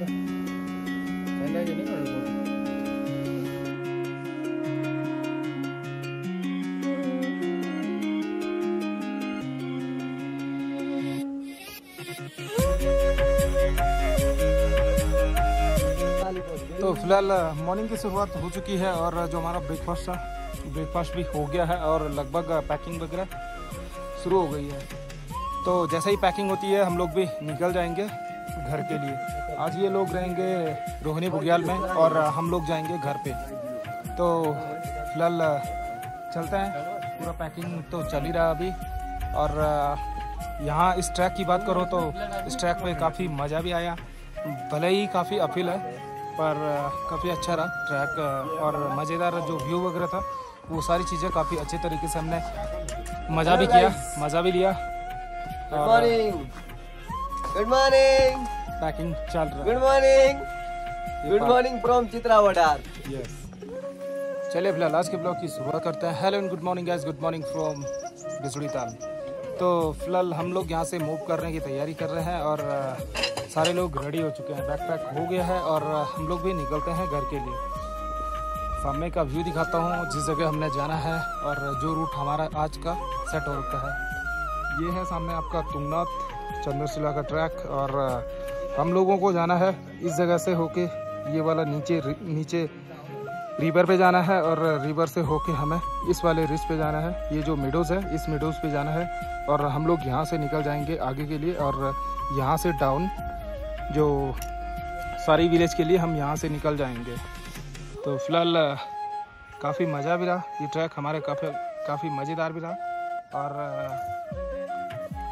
जाएगा। तो फिलहाल मॉर्निंग की शुरुआत हो चुकी है और जो हमारा ब्रेकफास्ट था ब्रेकफास्ट भी हो गया है और लगभग पैकिंग वगैरह शुरू हो गई है। तो जैसे ही पैकिंग होती है हम लोग भी निकल जाएंगे घर के लिए। आज ये लोग रहेंगे रोहिणी बुग्याल में और हम लोग जाएंगे घर पे। तो फिलहाल चलते हैं, पूरा पैकिंग तो चल ही रहा अभी। और यहाँ इस ट्रैक की बात करो तो इस ट्रैक पे काफ़ी मज़ा भी आया, भले ही काफ़ी अपील है पर काफ़ी अच्छा रहा ट्रैक और मज़ेदार जो व्यू वगैरह था वो सारी चीज़ें काफ़ी अच्छे तरीके से हमने मज़ा भी किया, मज़ा भी लिया। गुड मॉर्निंग, पैकिंग चल रहा है। Good morning from Chitra Vadar. Yes, चलिए फिलहाल आज के ब्लॉग की शुरुआत करते हैं। Hello and good morning guys, good morning from Bisuri Tal. तो फिलहाल हम लोग यहाँ से मूव करने की तैयारी कर रहे हैं और सारे लोग रेडी हो चुके हैं, बैकपैक हो गया है और हम लोग भी निकलते हैं घर के लिए। सामने का व्यू दिखाता हूँ जिस जगह हमने जाना है और जो रूट हमारा आज का सेट हो रखा है। ये है सामने आपका तुंगनाथ चंद्रशिला का ट्रैक और हम लोगों को जाना है इस जगह से होके ये वाला नीचे रिवर पे जाना है और रिवर से होके हमें इस वाले रिज पे जाना है। ये जो मिडोज़ है इस मिडोज़ पे जाना है और हम लोग यहाँ से निकल जाएंगे आगे के लिए और यहाँ से डाउन जो सारी विलेज के लिए हम यहाँ से निकल जाएंगे। तो फिलहाल काफ़ी मज़ा भी रहा, ये ट्रैक हमारे काफ़ी मज़ेदार भी रहा और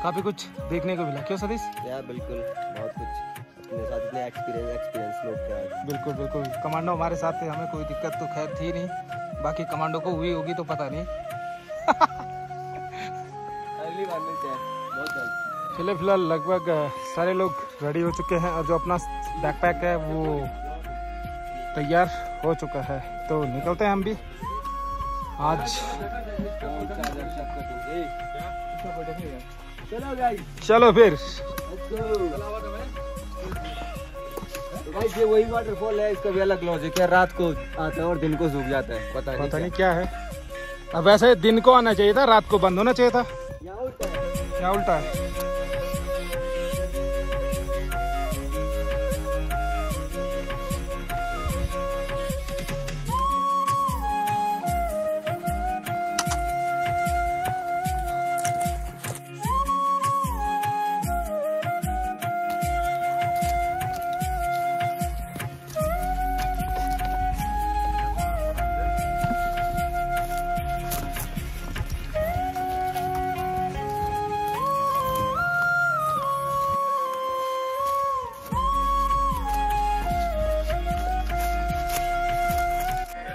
काफ़ी कुछ देखने को मिला। क्यों सतीश? यार बिल्कुल, बहुत कुछ साथ एक्सपीरियंस लोग, बिल्कुल बिल्कुल। कमांडो हमारे साथ थे, हमें कोई दिक्कत तो खैर थी नहीं, बाकी कमांडो को हुई होगी तो पता नहीं। अगली बार बहुत जल्द। चले फिलहाल लगभग सारे लोग रेडी हो चुके हैं और जो अपना बैकपैक है वो तैयार हो चुका है। तो निकलते हैं हम भी आज। चलो फिर ये वही वाटरफॉल है, इसका भी अलग लॉजिक है। रात को आता है और दिन को सूख जाता है, पता नहीं क्या है। अब वैसे दिन को आना चाहिए था, रात को बंद होना चाहिए था। क्या उल्टा है?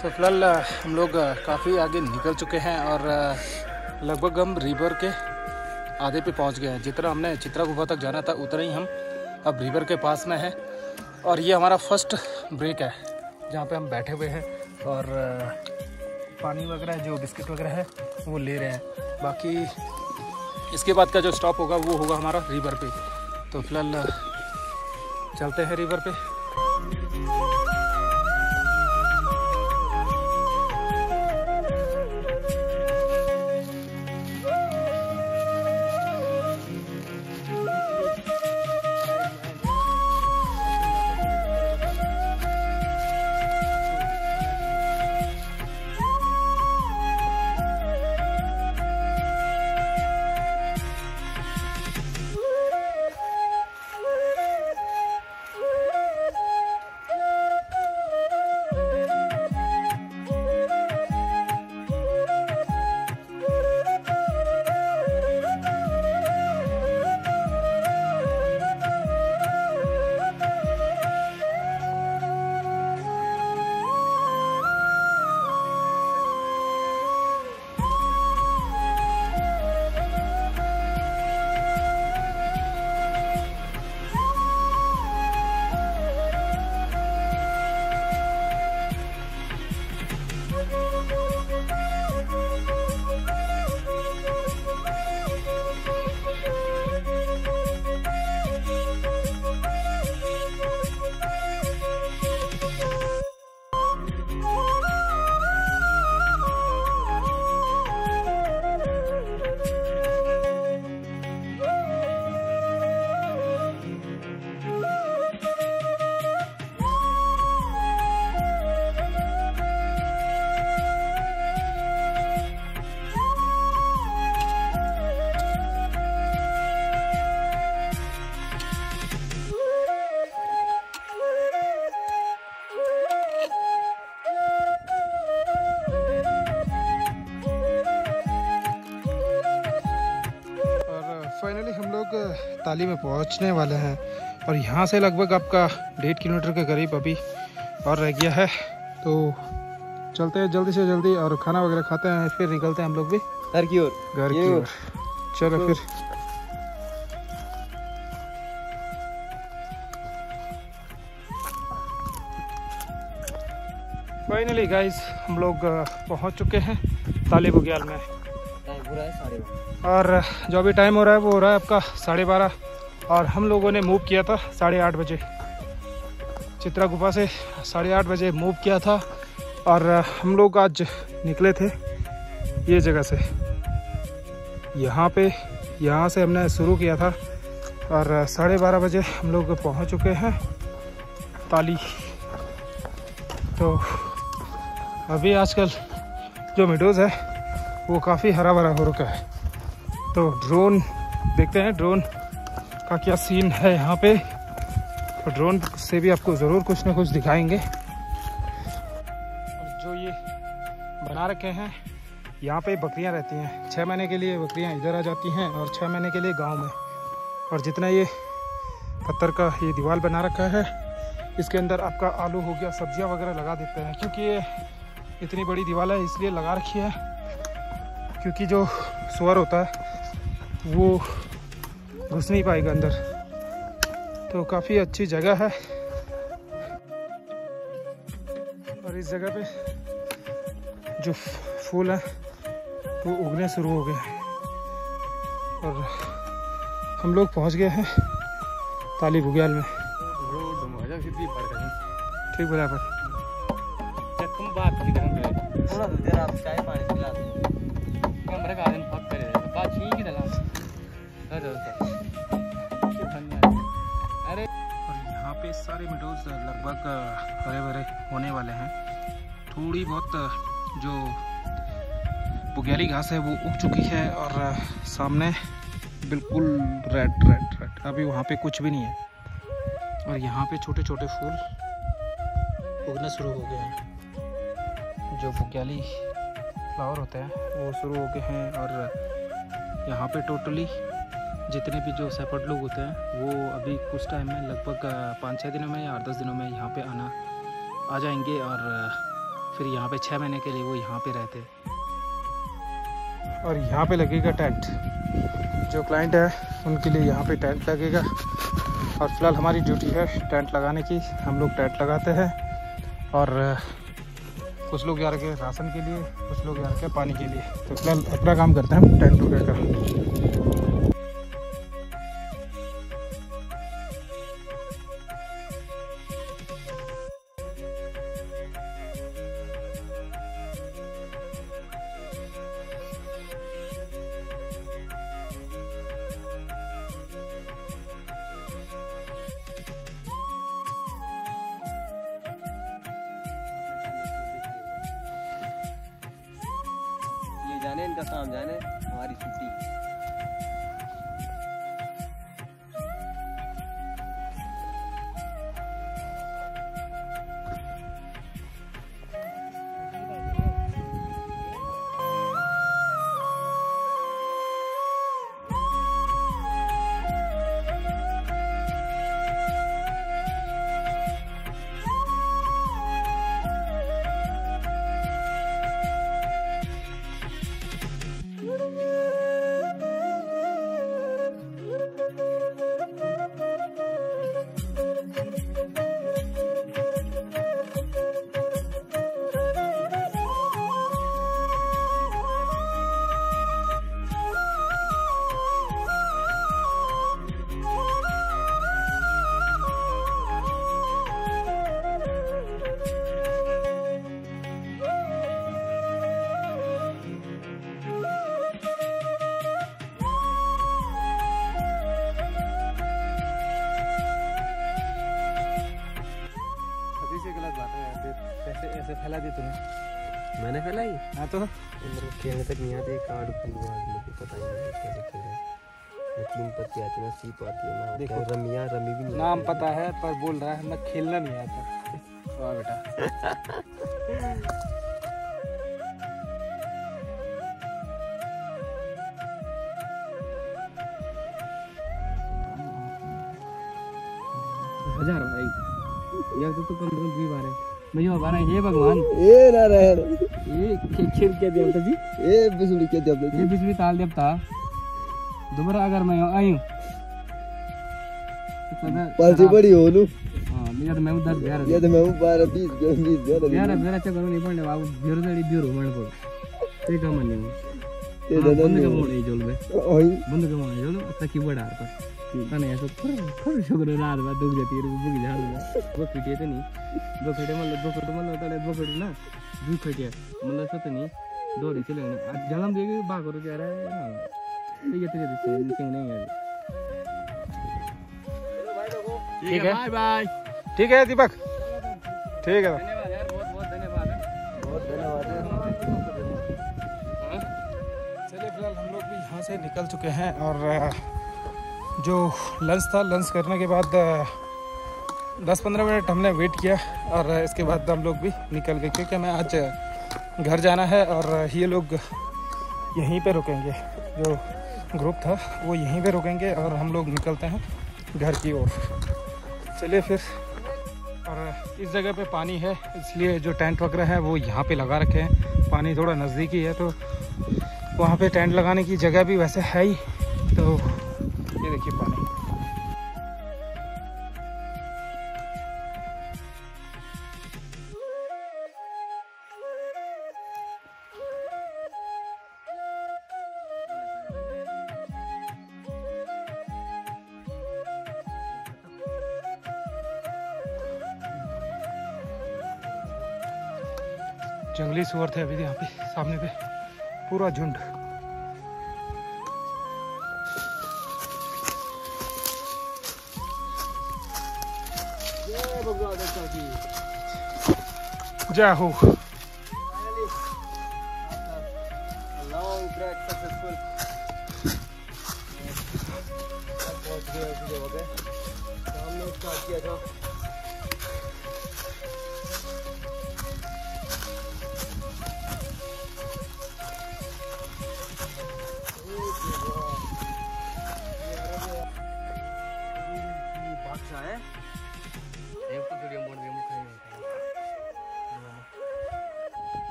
तो फिलहाल हम लोग काफ़ी आगे निकल चुके हैं और लगभग हम रिवर के आधे पे पहुंच गए हैं। जितना हमने चित्रा गुफा तक जाना था उतना ही हम अब रिवर के पास में हैं और ये हमारा फर्स्ट ब्रेक है जहां पे हम बैठे हुए हैं और पानी वगैरह जो बिस्किट वगैरह है वो ले रहे हैं। बाकी इसके बाद का जो स्टॉप होगा वो होगा हमारा रिवर पे। तो फिलहाल चलते हैं रिवर पे। ताली में पहुंचने वाले हैं और यहाँ से लगभग आपका 1.5 किलोमीटर के करीब अभी और रह गया है। तो चलते हैं जल्दी से जल्दी और खाना वगैरह खाते हैं, फिर निकलते हैं हम लोग भी घर की ओर। चलो फिर। फाइनली गाइस हम लोग पहुंच चुके हैं तालीबुग्याल में और जो अभी टाइम हो रहा है वो हो रहा है आपका 12:30 और हम लोगों ने मूव किया था 8:30 बजे, चित्रा गुफा से 8:30 बजे मूव किया था और हम लोग आज निकले थे ये जगह से, यहाँ से हमने शुरू किया था और 12:30 बजे हम लोग पहुँच चुके हैं ताली। तो अभी आजकल जो मेडोज़ है वो काफ़ी हरा भरा हो रखा है, तो ड्रोन देखते हैं ड्रोन का क्या सीन है यहाँ पे, तो ड्रोन से भी आपको ज़रूर कुछ ना कुछ दिखाएंगे। और जो ये बना रखे हैं यहाँ पे बकरियाँ रहती हैं, 6 महीने के लिए बकरियाँ इधर आ जाती हैं और 6 महीने के लिए गांव में। और जितना ये पत्थर का ये दीवार बना रखा है इसके अंदर आपका आलू हो गया, सब्जियां वगैरह लगा देते हैं, क्योंकि ये इतनी बड़ी दीवार है इसलिए लगा रखी है, क्योंकि जो सुअर होता है वो घुस नहीं पाएगा अंदर। तो काफ़ी अच्छी जगह है और इस जगह पे जो फूल है वो उगने शुरू हो गए और हम लोग पहुंच गए हैं तालीबुग्याल में। ठीक बोला पर तुम बात की थोड़ा देर आप चाय पानी पिला दो, कमरे का आदमी फक करे बात छीन के दला अरे। और यहाँ पे सारे मेडोज लगभग हरे भरे होने वाले हैं, थोड़ी बहुत जो भुग्याली घास है वो उग चुकी है और सामने बिल्कुल रेड अभी वहाँ पे कुछ भी नहीं है और यहाँ पे छोटे छोटे फूल उगना शुरू हो गए हैं, जो भुग्याली फ्लावर होते हैं वो शुरू हो गए हैं। और यहाँ पे टोटली जितने भी जो सैपट लोग होते हैं वो अभी कुछ टाइम में लगभग 5-6 दिनों में या 8-10 दिनों में यहाँ पे आ जाएंगे और फिर यहाँ पे 6 महीने के लिए वो यहाँ पे रहते। और यहाँ पे लगेगा टेंट, जो क्लाइंट है उनके लिए यहाँ पे टेंट लगेगा और फिलहाल हमारी ड्यूटी है टेंट लगाने की, हम लोग टेंट लगाते हैं और कुछ लोग जा रखे राशन के लिए, कुछ लोग जा रखे पानी के लिए, तो फिलहाल अपना काम करते हैं टेंट टूटे का। जाने इनका काम जाने हमारी छुट्टी। ऐसे फैला दी तूने? मैंने फैलाई? हाँ तो खेलने तक नहीं आते, कार्ड पता नहीं क्या लिखा है, न 3 पत्ती आती ना सी पाती है ना, देखो रमिया रमी भी नहीं, नाम पता है पर बोल रहा है मैं खेलना नहीं आता। वाह बेटा। हजार भाई, या तो कम से कम 20 बार है भैया हमारा। हे भगवान, ए नारायण, ये खेर के देवता जी, ए बिसुरी के देवता जी, बिसुरी ताल देवता। दोबारा अगर मैं आऊं पालसी बड़ी हो लूं। हां मेरा तो मैं 10 11 ये तो मैं 12 20 20 ज्यादा यार, मेरा अच्छा करो नहीं पड़ने बाबू, धीरे धीरे धीरे मन पड़ो ते काम नहीं ते दादा ने बोल नहीं जोल में ओई बंद के माने जोल अच्छा की बड़ा पर तने ऐसा फर शुगर रात में दुख जाती है बुक जा वो खटिया तो नहीं दो खटे मतलब दो खटे ना दो खटिया मतलब सत नहीं दोरी से लेने आज जलम दे के बाग और जा रहा है ना ये तेरे से नहीं है। चलो भाई लोगों, ठीक है, बाय बाय। ठीक है दीपक, ठीक है, धन्यवाद यार, बहुत बहुत धन्यवाद है, बहुत धन्यवाद है। चलिए फिलहाल हम लोग भी यहां से निकल चुके हैं और जो लंच था, लंच करने के बाद 10-15 मिनट हमने वेट किया और इसके बाद हम लोग भी निकल गए क्योंकि हमें आज घर जाना है और ये लोग यहीं पे रुकेंगे, जो ग्रुप था वो यहीं पे रुकेंगे और हम लोग निकलते हैं घर की ओर। चलिए फिर, और इस जगह पे पानी है इसलिए जो टेंट वगैरह है वो यहाँ पे लगा रखे हैं, पानी थोड़ा नज़दीकी है तो वहाँ पे टेंट लगाने की जगह भी वैसे है ही। तो ये देखिए पानी, जंगली सूअर थे अभी यहाँ पे सामने पे पूरा झुंड। जय हो,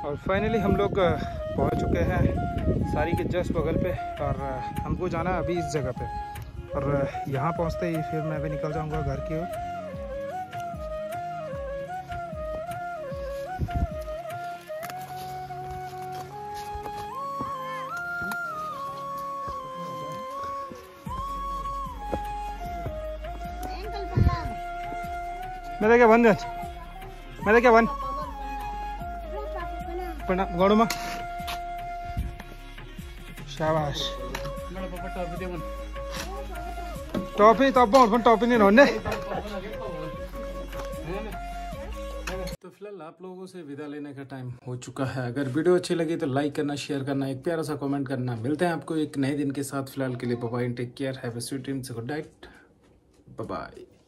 और फाइनली हम लोग पहुंच चुके हैं सारी के जस्ट बगल पे और हमको जाना है अभी इस जगह पे और यहाँ पहुँचते ही फिर मैं भी निकल जाऊँगा घर की ओर। मैं क्या बंद, मैं क्या बंद गौड़मा शाबाश टॉपी टॉपी नहीं होने। तो फिलहाल आप लोगों से विदा लेने का टाइम हो चुका है। अगर वीडियो अच्छी लगी तो लाइक करना, शेयर करना, एक प्यारा सा कमेंट करना। मिलते हैं आपको एक नए दिन के साथ। फिलहाल के लिए bye bye, take care, have a sweet dreams, good night, bye bye.